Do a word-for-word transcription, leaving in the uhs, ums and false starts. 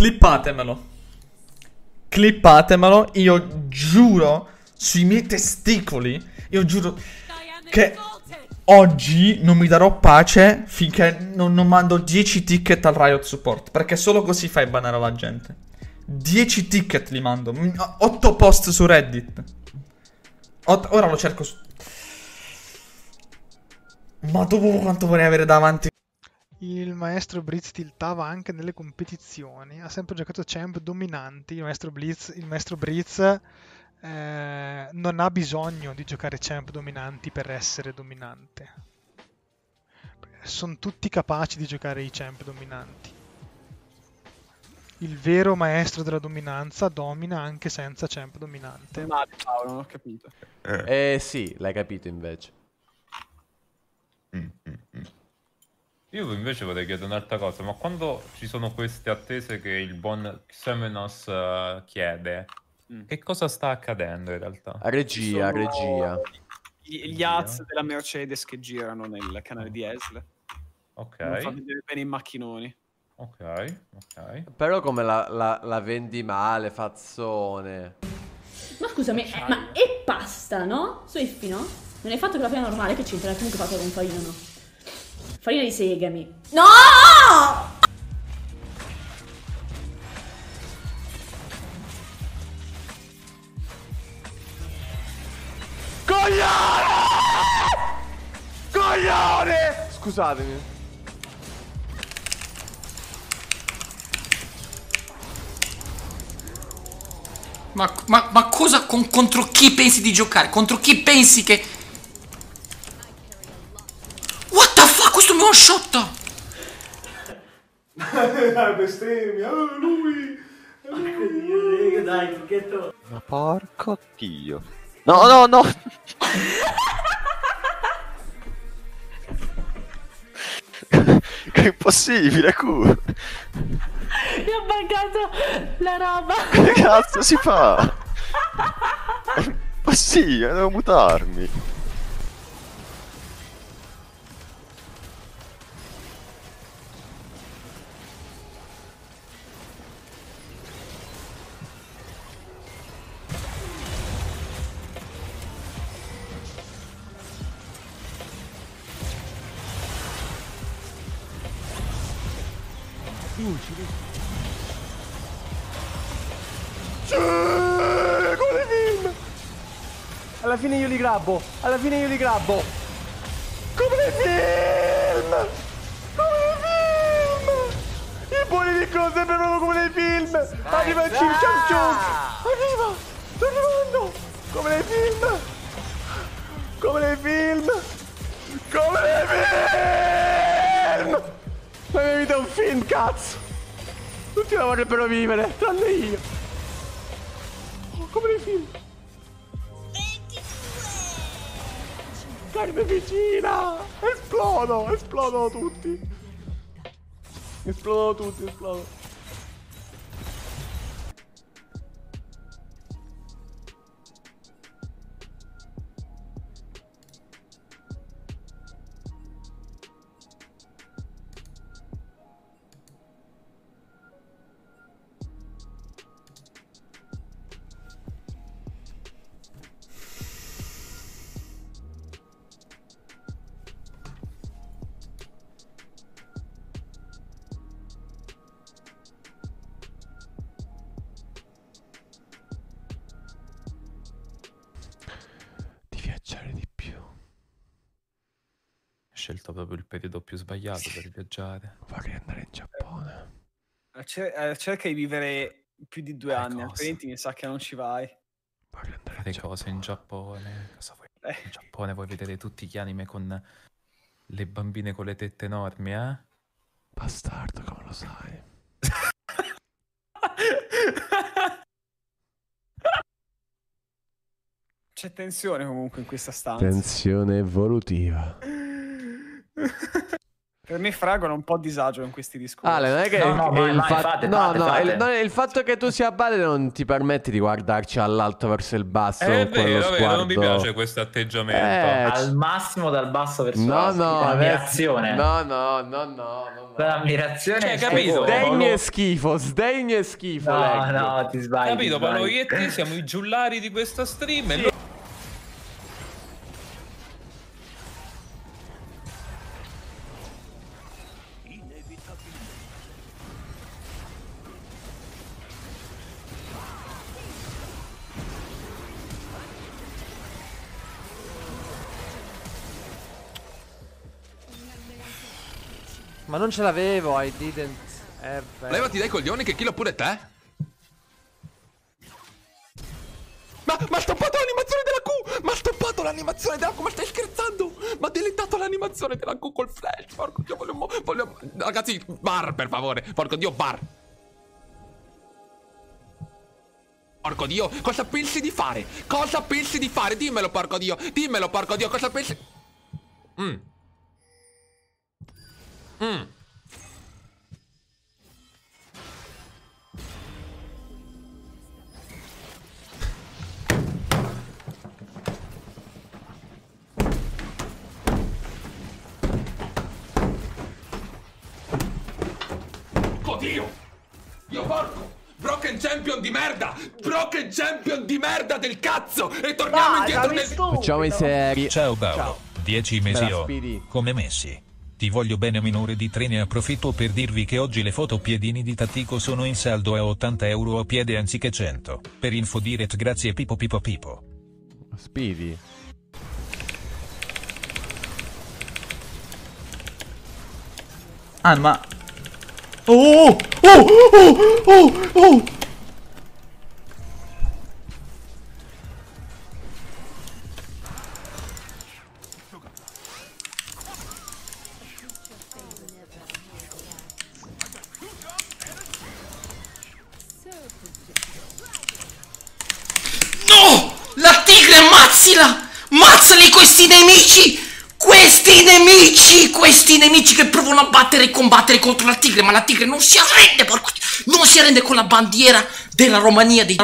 Clippatemelo. Clippatemelo. Io giuro sui miei testicoli, io giuro che oggi non mi darò pace finché non, non mando dieci ticket al Riot Support, perché solo così fai banare la gente. dieci ticket li mando, otto post su Reddit. Ot Ora lo cerco su... Ma dopo quanto vorrei avere davanti. Il maestro Blitz tiltava anche nelle competizioni. Ha sempre giocato champ dominanti. Il maestro Blitz, il maestro Blitz eh, non ha bisogno di giocare champ dominanti per essere dominante. Sono tutti capaci di giocare i champ dominanti. Il vero maestro della dominanza domina anche senza champ dominante. Ma Paolo, non ho capito. Eh sì, l'hai capito invece. Mm, mm, mm. Io invece vorrei chiedere un'altra cosa, ma quando ci sono queste attese che il buon Xemenos uh, chiede, mm. che cosa sta accadendo in realtà? A regia, sono... regia. Gli, gli az della Mercedes che girano nel canale di Esle. Ok. Non fa vedere bene i macchinoni. Ok, ok. Però come la, la, la vendi male, fazzone. Ma scusami, eh, ma è pasta, no? Swifty, no? Non hai fatto con la farina normale, che c'entra? Comunque fatto con farina, no? Farina di segami. No! Coglione! Coglione! Scusatemi. Ma, ma, ma cosa? Con, contro chi pensi di giocare? Contro chi pensi che... One shot! La bestemmia, oh, lui! Lui! Dai, che to... Ma porco dio! No, no, no! Che impossibile, culo! Mi ha mancato la roba! Che cazzo si fa? Ma sì, devo mutarmi! Alla fine io li grabbo, alla fine io li grabbo. Come nei film! Come nei film! I bulli di Close sempre proprio come nei film! Arriva il Chim Cham Chunk! Arriva! Sto arrivando! Come nei film! Come nei film! Come nei film! La mia vita è un film, cazzo! Tutti la vorrebbero vivere, tranne io! Oh, come nei film! Carne vicina! Esplodo! Esplodono tutti! Esplodono tutti, esplodo! Scelto proprio il periodo più sbagliato sì. per viaggiare. Vorrei andare in Giappone. Cer cerca di vivere più di due eh anni, altrimenti mi sa che non ci vai. Vorrei andare in Giappone. Cose in Giappone. Cosa vuoi? Eh. In Giappone vuoi vedere tutti gli anime con le bambine con le tette enormi, eh? Bastardo, come lo sai? C'è tensione comunque in questa stanza. Tensione evolutiva. Per me Fragola è un po' a disagio in questi discorsi. Ale, non è che no, no, il, vai, fa... fate, no, fate, no, fate. Il, non è, il fatto che tu sia padre non ti permette di guardarci all'alto verso il basso. È vero, sguardo... vero, non mi piace questo atteggiamento. Eh, al massimo dal basso verso il basso. No, no, ammirazione. No, no, no, no. L'ammirazione, cioè, è capito? Sdegno e schifo, sdegno e schifo. No, ecco. no, ti sbagli. Capito, ma noi e te siamo i giullari di questa stream. Sì. E ma non ce l'avevo, I didn't. Eh, levati dai coglioni che kill pure te. Ma, ma ha stoppato l'animazione della Q! Ma ha stoppato l'animazione della Q! Ma stai scherzando? Ma ha deletato l'animazione della Q col flash! Porco dio, vogliamo, vogliamo... Ragazzi, bar per favore! Porco dio, bar! Porco dio, cosa pensi di fare? Cosa pensi di fare? Dimmelo, porco dio! Dimmelo, porco dio, cosa pensi... Mmm... Mm. Oddio! Io porco! Broken champion di merda! Broken champion di merda del cazzo! E torniamo bah, indietro nel... Facciamo i seri. Ciao Paolo, dieci mesi ho, come Messi. Ti voglio bene minore di tre, ne approfitto per dirvi che oggi le foto piedini di Tattico sono in saldo a ottanta euro a piede anziché cento. Per info direct grazie Pipo Pipo Pipo. Speedy. Ah ma... Oh oh oh oh oh! Mazzila! Mazzali questi nemici! Questi nemici! Questi nemici che provano a battere e combattere contro la tigre, ma la tigre non si arrende, porco! Non si arrende con la bandiera della Romania dei...